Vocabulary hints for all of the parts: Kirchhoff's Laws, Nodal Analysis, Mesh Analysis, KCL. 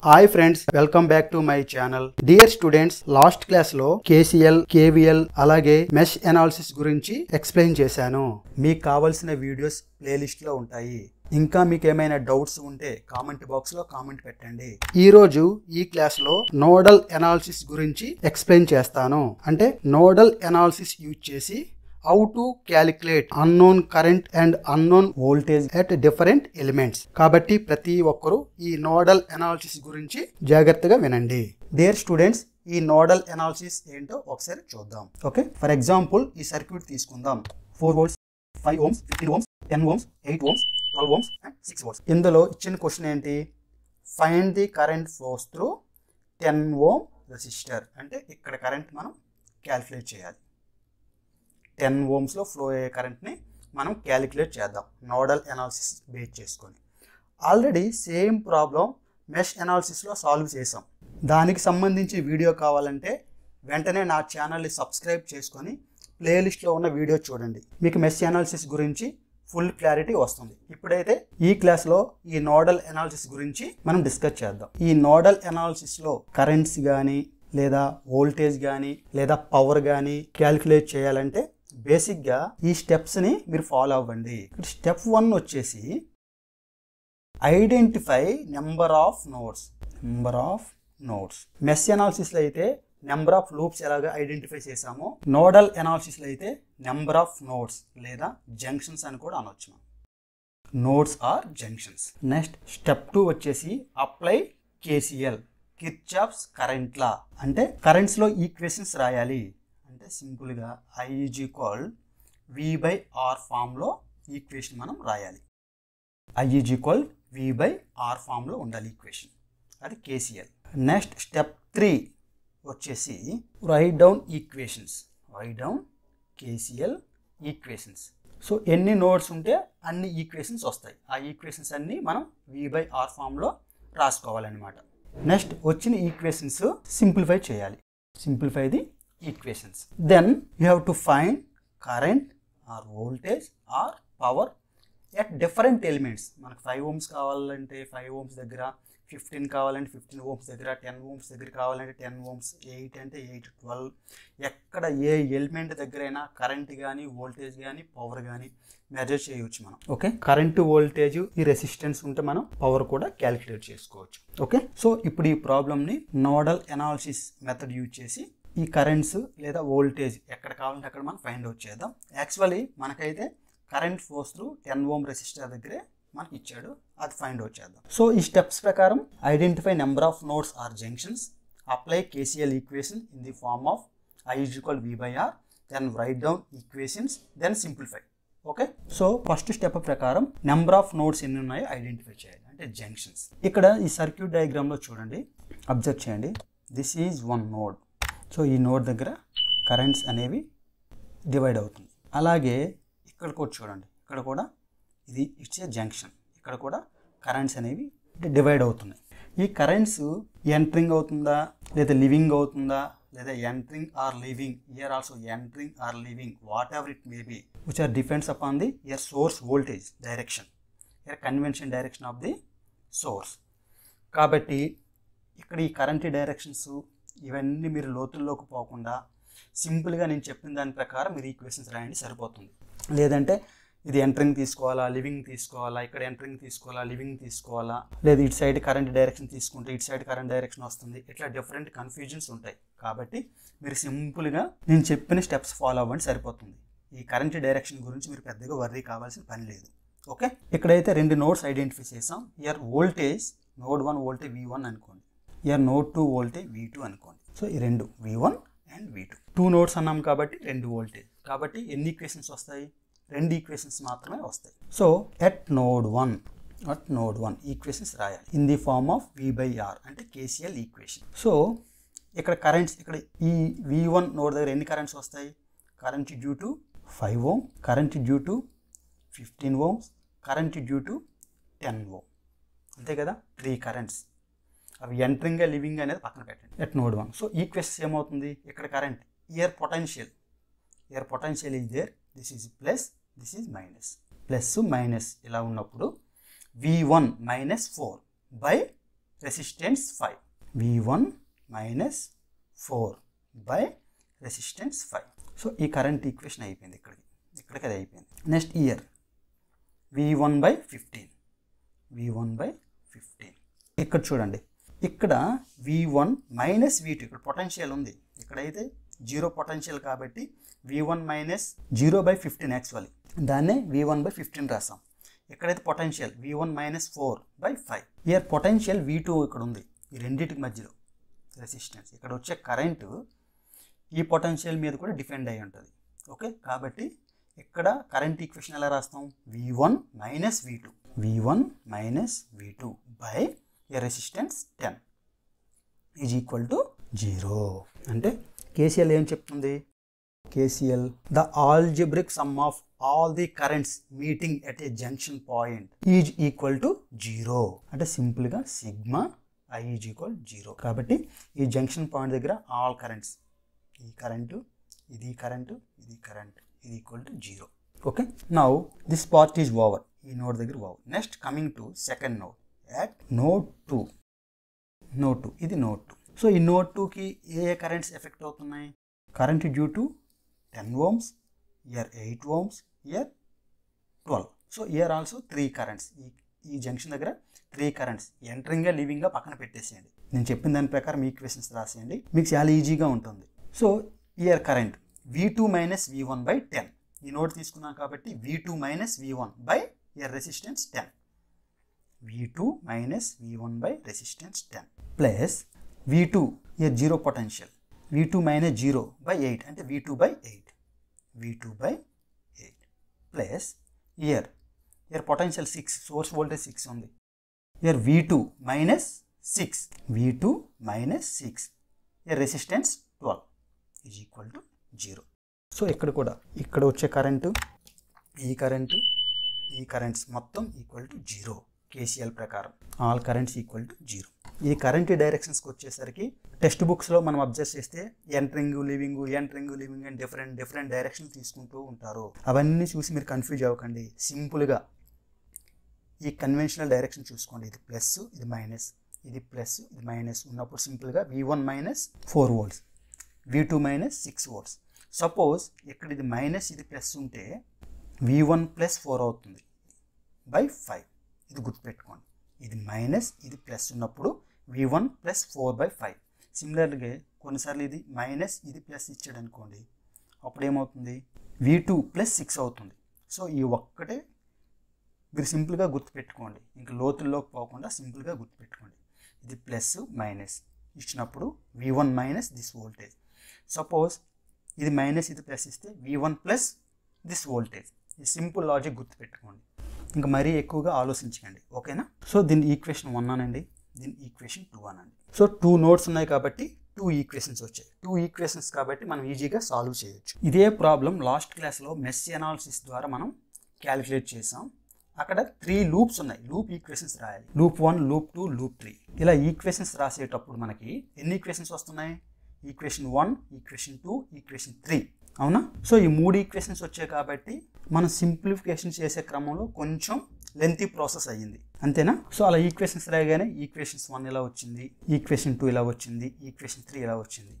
Hi friends, welcome back to my channel. Dear students, last class లో KCL, KVL అలాగే mesh analysis గురించి explain చేశాను. మీకు కావాల్సిన వీడియోస్ ప్లేలిస్ట్ లో ఉంటాయి. ఇంకా మీకు ఏమైనా డౌట్స్ ఉంటే కామెంట్ బాక్స్ లో కామెంట్ పెట్టండి. ఈ రోజు ఈ క్లాస్ లో నోడల్ అనాలిసిస్ గురించి ఎక్స్ప్లెయిన్ చేస్తాను. అంటే నోడల్ అనాలిసిస్ యూజ్ చేసి how to calculate unknown current and unknown voltage at different elements. కాబట్టి ప్రతి ఒక్కరు ఈ నోడల్ అనాలిసిస్ గురించి జాగ్రత్తగా వినండి. Dear students, ఈ నోడల్ అనాలిసిస్ ఏంటో ఒకసారి చూద్దాం. ఓకే, ఫర్ ఎగ్జాంపుల్ ఈ సర్క్యూట్ తీసుకుందాం. 4 volts, 5 ohms, 15 ohms, 10 ohms, 8 ohms, 12 ohms and 6 volts. ఇందులో ఇచ్చిన క్వశ్చన్ ఏంటి? Find the current flows through 10 ohm resistor. అంటే ఇక్కడ కరెంట్ మనం క్యాలిక్యులేట్ చేయాలి. 10 ohms లో ఫ్లో అయ్యే కరెంట్ని మనం క్యాలిక్యులేట్ చేద్దాం నోడల్ అనాలిసిస్ బేస్ చేసుకొని. ఆల్రెడీ సేమ్ ప్రాబ్లం మెష్ అనాలిసిస్లో సాల్వ్ చేసాం. దానికి సంబంధించి వీడియో కావాలంటే వెంటనే నా ఛానల్ని సబ్స్క్రైబ్ చేసుకొని ప్లేలిస్ట్లో ఉన్న వీడియో చూడండి. మీకు మెష్ అనాలిసిస్ గురించి ఫుల్ క్లారిటీ వస్తుంది. ఇప్పుడైతే ఈ క్లాస్లో ఈ నోడల్ అనాలిసిస్ గురించి మనం డిస్కస్ చేద్దాం. ఈ నోడల్ అనాలిసిస్లో కరెంట్స్ కానీ లేదా వోల్టేజ్ కానీ లేదా పవర్ కానీ క్యాలిక్యులేట్ చేయాలంటే బేసిక్గా ఈ స్టెప్స్ని మీరు ఫాలో అవ్వండి. ఇక్కడ స్టెప్ 1 వచ్చేసి identify number of nodes. Mesh అనాలిసిస్లో అయితే నెంబర్ ఆఫ్ లూప్స్ ఎలాగ ఐడెంటిఫై చేసామో, నోడల్ అనాలిసిస్లో అయితే నెంబర్ ఆఫ్ నోడ్స్ లేదా జంక్షన్స్ అని కూడా అనొచ్చు. Nodes or junctions. Next step 2 వచ్చేసి apply KCL, Kirchhoff's current law. అంటే కరెంట్స్లో ఈక్వేషన్స్ రాయాలి. అంటే సింపుల్గా I = V/R ఫామ్లో ఈక్వేషన్ మనం రాయాలి. I = V/R ఫామ్లో ఉండాలి ఈక్వేషన్. అది KCL. నెక్స్ట్ స్టెప్ 3 వచ్చేసి write down KCL equations. So ఎన్ని నోడ్స్ ఉంటే అన్ని ఈక్వేషన్స్ వస్తాయి. ఆ ఈక్వేషన్స్ అన్నీ మనం V/R ఫామ్లో రాసుకోవాలన్నమాట. నెక్స్ట్ వచ్చిన ఈక్వేషన్స్ సింప్లిఫై చేయాలి. Simplify the equations. Then you have to find current or voltage or power at different elements. మనకు 5 ohms కావాలంటే 5 ohms దగ్గర, 15 కావాలంటే 15 ohms దగ్గర, 10 ohms దగ్గర కావాలంటే 10 ohms, 8 అంటే 8, 12, ఎక్కడ ఏ ఎలిమెంట్ దగ్గరైనా కరెంట్ కానీ వోల్టేజ్ కానీ పవర్ కానీ మెజర్ చేయవచ్చు మనం. ఓకే, కరెంట్ వోల్టేజ్ ఈ రెసిస్టెన్స్ ఉంటే మనం పవర్ కూడా క్యాలిక్యులేట్ చేసుకోవచ్చు. ఓకే, సో ఇప్పుడు ఈ ప్రాబ్లమ్ని నోడల్ అనాలిసిస్ మెథడ్ యూజ్ చేసి ఈ కరెంట్స్ లేదా వోల్టేజ్ ఎక్కడ కావాలంటే అక్కడ మనం ఫైండ్ అవుట్ చేద్దాం. యాక్చువల్లీ మనకైతే current flows through 10 ohm resistor దగ్గరే మనకి ఇచ్చాడు. అది ఫైండ్ అవుట్ చేద్దాం. సో ఈ స్టెప్స్ ప్రకారం identify number of nodes or junctions, apply KCL equation in the form of I = V/R, then write down equations, then simplify. Okay, so first step ప్రకారం number of nodes ఎన్ని ఉన్నాయో identify చేయాలి, అంటే junctions. ఇక్కడ ఈ circuit డయాగ్రామ్లో చూడండి, observe చేయండి. This is 1 node. So ఈ నోడ్ దగ్గర కరెంట్స్ అనేవి డివైడ్ అవుతుంది. అలాగే ఇక్కడ కూడా చూడండి, ఇక్కడ కూడా ఇది ఇట్స్ ఏ జంక్షన్. ఇక్కడ కూడా కరెంట్స్ అనేవి డివైడ్ అవుతున్నాయి. ఈ కరెంట్స్ ఎంట్రింగ్ అవుతుందా లేదా లివింగ్ అవుతుందా, లేదా entering or leaving, here also entering or leaving, whatever it may be, which are depends upon the here source voltage direction, here convention direction of the source. కాబట్టి ఇక్కడ ఈ current directions ఇవన్నీ మీరు లోతుల్లోకి పోకుండా సింపుల్గా నేను చెప్పిన దాని ప్రకారం మీరు ఈక్వేషన్స్ రాయండి సరిపోతుంది. లేదంటే ఇది ఎంట్రింగ్ తీసుకోవాలా, లివింగ్ తీసుకోవాలా, ఇక్కడ ఎంట్రింగ్ తీసుకోవాలా, లివింగ్ తీసుకోవాలా, లేదా ఇటు సైడ్ కరెంట్ డైరెక్షన్ తీసుకుంటే ఇటు సైడ్ కరెంట్ డైరెక్షన్ వస్తుంది, ఇట్లా డిఫరెంట్ కన్ఫ్యూజన్స్ ఉంటాయి. కాబట్టి మీరు సింపుల్గా నేను చెప్పిన స్టెప్స్ ఫాలో అవ్వండి సరిపోతుంది. ఈ కరెంట్ డైరెక్షన్ గురించి మీరు పెద్దగా వర్రీ కావాల్సిన పని లేదు. ఓకే, ఇక్కడైతే 2 nodes ఐడెంటిఫై చేసాం. Here voltage node 1 voltage V1 అనుకోండి, ఇయర్ నోడ్ 2 వోల్టేజ్ V2 అనుకోండి. సో ఈ 2 V1 and V2, 2 nodes అన్నాం కాబట్టి 2 voltage. కాబట్టి ఎన్ని ఈక్వేషన్స్ వస్తాయి? 2 ఈక్వేషన్స్ మాత్రమే వస్తాయి. సో అట్ నోడ్ 1 ఈక్వేషన్స్ రాయాలి in the form of V/R, అంటే KCL ఈక్వేషన్. సో ఇక్కడ కరెంట్స్, ఇక్కడ ఈ V1 నోడ్ దగ్గర ఎన్ని కరెంట్స్ వస్తాయి? Current due to 5 ohm, current due to 15 ohms, current due to 10 ohm, అంతే కదా. 3 కరెంట్స్. అవి ఎంట్రింగ్ లివింగ్ అనేది పక్కన పెట్టండి. At node 1. సో ఈక్వేషన్స్ ఏమవుతుంది? ఇక్కడ current, here potential is there. This is plus, this is minus. Plus minus ఇలా ఉన్నప్పుడు V1 - 4 / resistance 5. V1 minus 4 by resistance 5. So, this current equation is here. Next year, V1 by 15. V1 by 15. Ikkada chudandi. Ikkada V1 minus V2. Ikkada potential undi. Ikkada ite 0 potential kabatti V1 minus 0 by 15 actually. Danne V1 by 15 rasam. Ikkada ite potential V1 minus 4 by 5. Here potential V2 ikkada undi. Ee renditiki madhyalo resistance. Ikkada vache current ee potential meeda kuda depend ayi untadi. Okay kabatti ikkada current equation ela rastam V1 minus V2. V1 minus V2 by a resistance 10 is equal to 0. And KCL em cheptundi? KCL, the algebraic sum of all the currents meeting at a junction point is equal to 0. And simply sigma I is equal to 0. Kabatti, this junction point daggara all currents, this current, this current, this current is equal to 0. Okay. Now this part is over. ఈ node దగ్గర wow. Next coming to second node at node 2. Node 2 ఇది node 2. So ఈ node 2కి ఏ currents effect అవుతున్నాయి? Current due to 10 ohms, here 8 ohms, here 12. So here also 3 currents. ఈ junction దగ్గర 3 currents ఎంటరింగ్గా లీవింగ్గా పక్కన పెట్టేసేయండి. నేను చెప్పిన దాని ప్రకారం మీ ఈక్వేషన్స్ రాసేయండి, మీకు చాలా ఈజీగా ఉంటుంది. So here current V2 minus V1 by 10. ఈ నోడ్ తీసుకున్నాం కాబట్టి V2 minus V1 by here resistance 10, V2 minus V1 by resistance 10 plus V2 here 0 potential, V2 minus 0 by 8 and V2 by 8, V2 by 8 plus here potential 6, source voltage 6 only, here V2 minus 6, V2 minus 6, here resistance 12 is equal to 0. So, ikkada uche current, E current, ఈ currents మొత్తం equal to 0. KCL ప్రకారం all currents equal to 0. ఈ current డైరెక్షన్స్కి వచ్చేసరికి text బుక్స్లో మనం observe చేస్తే entering leaving అని డిఫరెంట్ డైరెక్షన్ తీసుకుంటూ ఉంటారు. అవన్నీ చూసి మీరు కన్ఫ్యూజ్ అవ్వకండి. సింపుల్గా ఈ కన్వెన్షనల్ డైరెక్షన్ చూసుకోండి. ఇది ప్లస్, ఇది మైనస్, ఇది ప్లస్, ఇది మైనస్ ఉన్నప్పుడు సింపుల్గా V1 minus 4 volts, V2 minus 6 volts. Suppose ఇక్కడ ఇది మైనస్ ఇది ప్లస్ ఉంటే V1 plus 4 అవుతుంది by 5. ఇది గుర్తుపెట్టుకోండి. ఇది మైనస్ ఇది ప్లస్ ఉన్నప్పుడు V1 plus 4 by 5. సిమిలర్గా కొన్నిసార్లు ఇది మైనస్ ఇది ప్లస్ ఇచ్చాడు అనుకోండి, అప్పుడు ఏమవుతుంది? V2 ప్లస్ 6 అవుతుంది. సో ఈ ఒక్కటే మీరు సింపుల్గా గుర్తుపెట్టుకోండి, ఇంకా లోతుల్లోకి పోకుండా సింపుల్గా గుర్తుపెట్టుకోండి. ఇది ప్లస్ మైనస్ ఇచ్చినప్పుడు V1 minus this voltage. Suppose ఇది మైనస్ ఇది ప్లస్ ఇస్తే V1 ప్లస్ దిస్ వోల్టేజ్. ఈ సింపుల్ లాజిక్ గుర్తుపెట్టుకోండి, ఇంకా మరీ ఎక్కువగా ఆలోచించకండి. ఓకేనా? సో దీని ఈక్వేషన్ 1 అనండి, దీని ఈక్వేషన్ 2 అనండి. సో 2 నోడ్స్ ఉన్నాయి కాబట్టి 2 ఈక్వేషన్స్ వచ్చాయి. 2 ఈక్వేషన్స్ కాబట్టి మనం ఈజీగా సాల్వ్ చేయొచ్చు. ఇదే ప్రాబ్లం లాస్ట్ క్లాస్లో మెష్ అనాలిసిస్ ద్వారా మనం క్యాలిక్యులేట్ చేసాం. అక్కడ 3 లూప్స్ ఉన్నాయి, లూప్ ఈక్వేషన్స్ రాయాలి. Loop 1, loop 2, loop 3. ఇలా ఈక్వేషన్స్ రాసేటప్పుడు మనకి ఎన్ని ఈక్వేషన్స్ వస్తున్నాయి? Equation 1, equation 2, equation 3. అవునా? సో ఈ 3 ఈక్వేషన్స్ వచ్చాయి కాబట్టి మనం సింప్లిఫికేషన్ చేసే క్రమంలో కొంచెం లెంతీ ప్రాసెస్ అయ్యింది, అంతేనా? సో అలా ఈక్వేషన్స్ రాయగానే ఈక్వేషన్స్ 1 ఇలా వచ్చింది, ఈక్వేషన్ 2 ఇలా వచ్చింది, ఈక్వేషన్ 3 ఇలా వచ్చింది.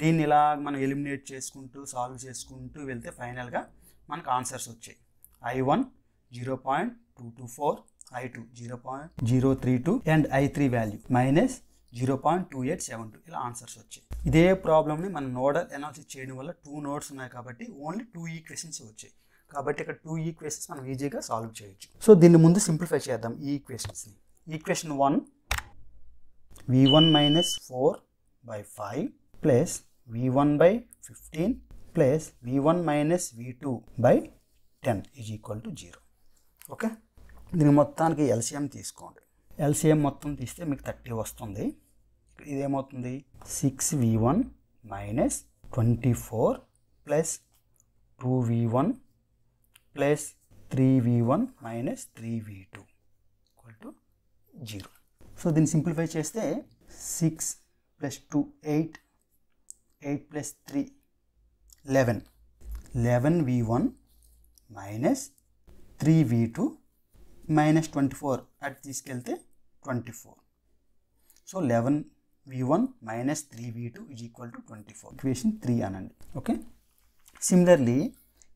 దీన్ని ఇలా మనం ఎలిమినేట్ చేసుకుంటూ సాల్వ్ చేసుకుంటూ వెళ్తే ఫైనల్గా మనకు ఆన్సర్స్ వచ్చాయి. I1 0.224, I2 0.032 and I3 value -0.2872 ఇలా ఆన్సర్స్ వచ్చాయి. ఇదే ప్రాబ్లమ్ని మనం నోడల్ అనాలిసిస్ చేయడం వల్ల 2 నోడ్స్ ఉన్నాయి కాబట్టి ఓన్లీ 2 ఈక్వేషన్స్ వచ్చాయి. కాబట్టి ఇక్కడ 2 ఈక్వేషన్స్ మనం ఈజీగా సాల్వ్ చేయొచ్చు. సో దీన్ని ముందు సింప్లిఫై చేద్దాం ఈ ఈక్వేషన్స్ని. Equation 1 V1 minus 4 by 5 plus V1 by 15 plus V1 minus V2 by 10 is equal to 0. Okay, దీని మొత్తానికి LCM తీసుకోండి. LCM మొత్తం తీస్తే మీకు 30 వస్తుంది. ఇదేమవుతుంది? 6V1 minus 24 plus 2V1 plus 3V1 minus 3V2 equal to 0. So దీన్ని సింప్లిఫై చేస్తే 6 plus 2 8, 8 plus 3 11, 11V1 minus 3V2 minus 24 అటు తీసుకెళ్తే 24 So 11v1 minus 3v2 is equal to 24. Equation 3 anandi. Okay. Similarly,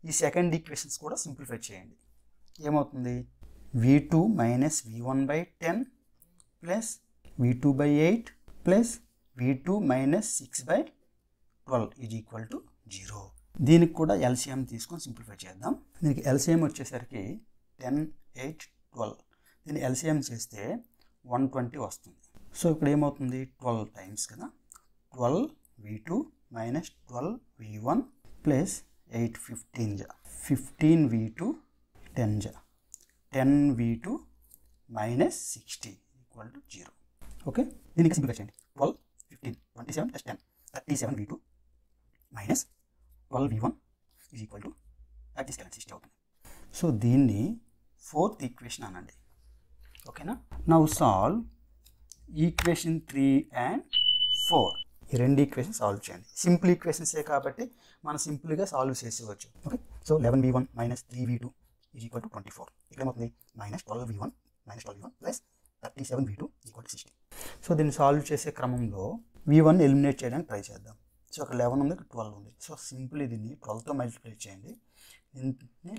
this second equations kuda simplify cheyandi. Em avutundi v2 minus v1 by 10 plus v2 by 8 plus v2 minus 6 by 12 is equal to 0. దీనికి కూడా LCM తీసుకొని simplify చేద్దాం. దీనికి LCM వచ్చేసరికి 10, 8, 12, దీన్ని LCM చేస్తే 120 వస్తుంది. So ఇక్కడ ఏమవుతుంది 12 టైమ్స్ కదా, 12v2 మైనస్ 12v1 ప్లస్ 8 15 జా 15v2 10 జా 10v2 minus 60 equal to 0. Okay, దీనికి సింప్లిఫై చేయండి. 12, 15, 27 plus 10, 37v2 minus 12v1 is equal to at this current 60 అవుతుంది. సో దీన్ని ఫోర్త్ ఈక్వేషన్ అనండి. ఓకేనా, నౌ సాల్వ్ ఈక్వేషన్ 3 and 4. ఈ రెండు ఈక్వేషన్ సాల్వ్ చేయండి. సింపుల్ ఈక్వేషన్సే కాబట్టి మనం సింపుల్గా సాల్వ్ చేసేవచ్చు. Okay, so 11v1 minus 3v2 is equal to 24. ఇక్కడ ఏమవుతుంది minus 12v1 plus 37v2 equal to 60. So దీన్ని సాల్వ్ చేసే క్రమంలో v1 ఎలిమినేట్ చేయడానికి ట్రై చేద్దాం. సో అక్కడ 11 ఉంది, 12 ఉంది. సో సింపుల్లీ దీన్ని 12తో మల్టిప్లై చేయండి, దీన్ని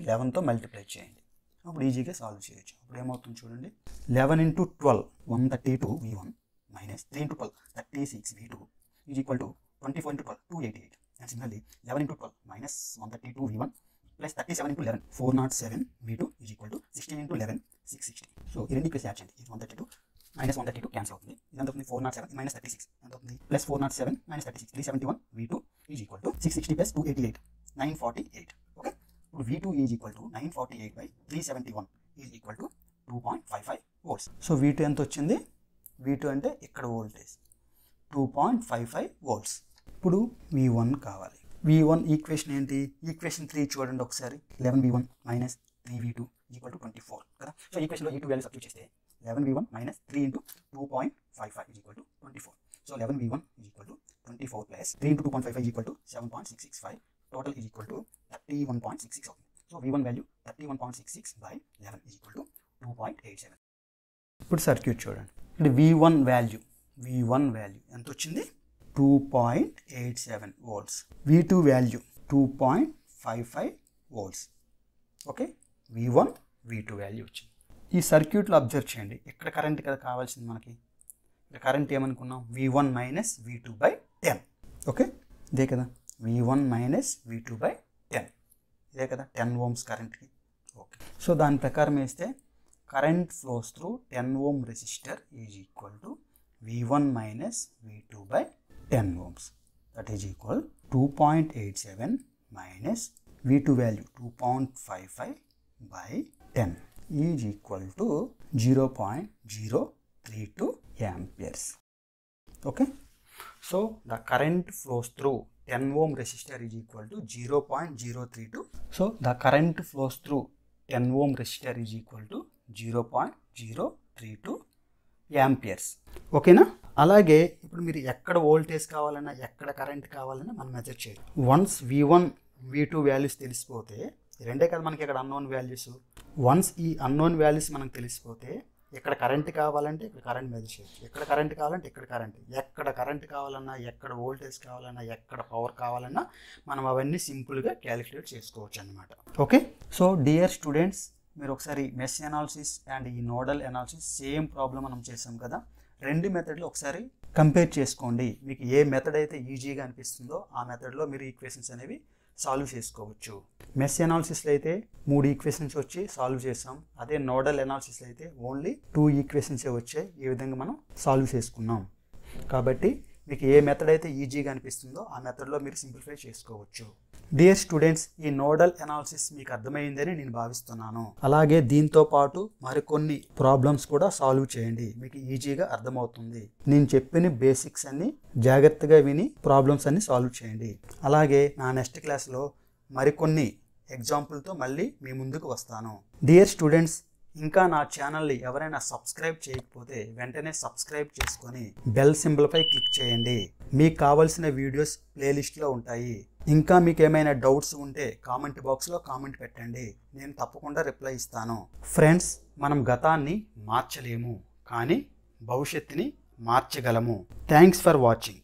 11తో మల్టిప్లై చేయండి, అప్పుడు ఈజీగా సాల్వ్ చేయొచ్చు. అప్పుడు ఏమవుతుంది చూడండి, 11 into 12 132v1 minus 3 into 12 36v2 is equal to 24 into 12 288. And simply 11 into 12 minus 132v1 plus 37 into 11 407v2 is equal to 16 into 11 660. So ఈ రెండు ప్లేస్ యాడ్ చేయండి. ఇది 132 minus 132 cancel అవుతుంది. ఇదంతా అవుతుంది 407 minus 36 ఎంత అవుతుంది plus 407 minus 36 371 v2 is equal to 660 plus 288 948. Okay, ఇప్పుడు v2 is equal to 948 by 371 is equal to 2.55 volts. So v2 ఎంత వచ్చింది, v2 అంటే ఇక్కడ వోల్టేజ్ 2.55 volts. ఇప్పుడు v1 కావాలి. v1 ఈక్వేషన్ ఏంటి, ఈక్వేషన్ 3 చూడండి ఒకసారి. 11v1 minus 3v2 is equal to 24 కదా. సో ఈక్వేషన్లో e2 వాల్యూ సబ్స్టిట్యూట్ చేస్తే 11v1 minus 3 into 2.55 is equal to 24. So 11v1 is equal to 24 plus 3 into 2.55 is equal to 7.665. Total is equal to 31.66. So v1 value 31.66 by 11 is equal to 2.87. Put circuit children. V1 value. And to chindi 2.87 volts. V2 value 2.55 volts. Okay. V1, V2 value. ఈ సర్క్యూట్లో observe చేయండి. ఇక్కడ current కదా కావాల్సింది మనకి. ఇక్కడ current ఏమనుకున్నాం, v1 minus v2 by 10. Okay, ఇదే కదా v1 మైనస్ v2 బై 10 ఇదే కదా 10 ohms కరెంట్కి. ఓకే, సో దాని ప్రకారం వేస్తే current flows through 10 ohm resistor is equal to v1 minus v2 by 10 ohms. That is equal 2.87 minus v2 value 2.55 by 10 is equal to 0.032 amperes. Okay. So, the current flows through 10 ohm resistor is equal to 0.032. So, the current flows through 10 ohm resistor is equal to 0.032 amperes. Okay na? అలాగే ఇప్పుడు మీరు ఎక్కడ voltage కావాలన్నా ఎక్కడ current కావాలన్నా మనం measure చేయాలి. Once V1, V2 values తెలిసిపోతే, రెండే కదా మనకి ఇక్కడ అన్నోన్ వాల్యూస్. వన్స్ ఈ అన్నోన్ వాల్యూస్ మనకు తెలిసిపోతే ఇక్కడ కరెంట్ కావాలంటే ఇక్కడ కరెంట్ మెజర్ చేయొచ్చు, ఎక్కడ కరెంట్ కావాలంటే ఇక్కడ కరెంట్, ఎక్కడ కరెంట్ కావాలన్నా ఎక్కడ వోల్టేజ్ కావాలన్నా ఎక్కడ పవర్ కావాలన్నా మనం అవన్నీ సింపుల్గా క్యాలిక్యులేట్ చేసుకోవచ్చు అనమాట. ఓకే, సో డియర్ స్టూడెంట్స్, మీరు ఒకసారి మెష్ అనాలిసిస్ అండ్ ఈ నోడల్ అనాలిసిస్ సేమ్ ప్రాబ్లం మనం చేసాం కదా, రెండు మెథడ్లు ఒకసారి కంపేర్ చేసుకోండి. మీకు ఏ మెథడ్ అయితే ఈజీగా అనిపిస్తుందో ఆ మెథడ్లో మీరు ఈక్వేషన్స్ అనేవి సాల్వ్ చేసుకోవచ్చు. మెష్ అనాలిసిస్లో అయితే 3 ఈక్వేషన్స్ వచ్చి సాల్వ్ చేసాం. అదే నోడల్ అనాలిసిస్లో అయితే ఓన్లీ 2 ఈక్వేషన్సే వచ్చాయి. ఈ విధంగా మనం సాల్వ్ చేసుకున్నాం. కాబట్టి మీకు ఏ మెథడ్ అయితే ఈజీగా అనిపిస్తుందో ఆ మెథడ్లో మీరు సింప్లిఫై చేసుకోవచ్చు. డియర్ స్టూడెంట్స్, ఈ నోడల్ అనాలిసిస్ మీకు అర్థమైందని నేను భావిస్తున్నాను. అలాగే దీంతో పాటు మరికొన్ని ప్రాబ్లమ్స్ కూడా సాల్వ్ చేయండి, మీకు ఈజీగా అర్థమవుతుంది. నేను చెప్పిన బేసిక్స్ అన్ని జాగ్రత్తగా విని ప్రాబ్లమ్స్ అన్ని సాల్వ్ చేయండి. అలాగే నా నెక్స్ట్ క్లాస్లో మరికొన్ని ఎగ్జాంపుల్తో మళ్ళీ మీ ముందుకు వస్తాను. డియర్ స్టూడెంట్స్, ఇంకా నా ఛానల్ని ఎవరైనా సబ్స్క్రైబ్ చేయకపోతే వెంటనే సబ్స్క్రైబ్ చేసుకొని బెల్ సింబల్పై క్లిక్ చేయండి. మీకు కావాల్సిన వీడియోస్ ప్లేలిస్ట్లో ఉంటాయి. ఇంకా మీకు ఏమైనా డౌట్స్ ఉంటే కామెంట్ బాక్స్లో కామెంట్ పెట్టండి, నేను తప్పకుండా రిప్లై ఇస్తాను. ఫ్రెండ్స్, మనం గతాన్ని మార్చలేము కానీ భవిష్యత్తుని మార్చగలము. Thanks for watching.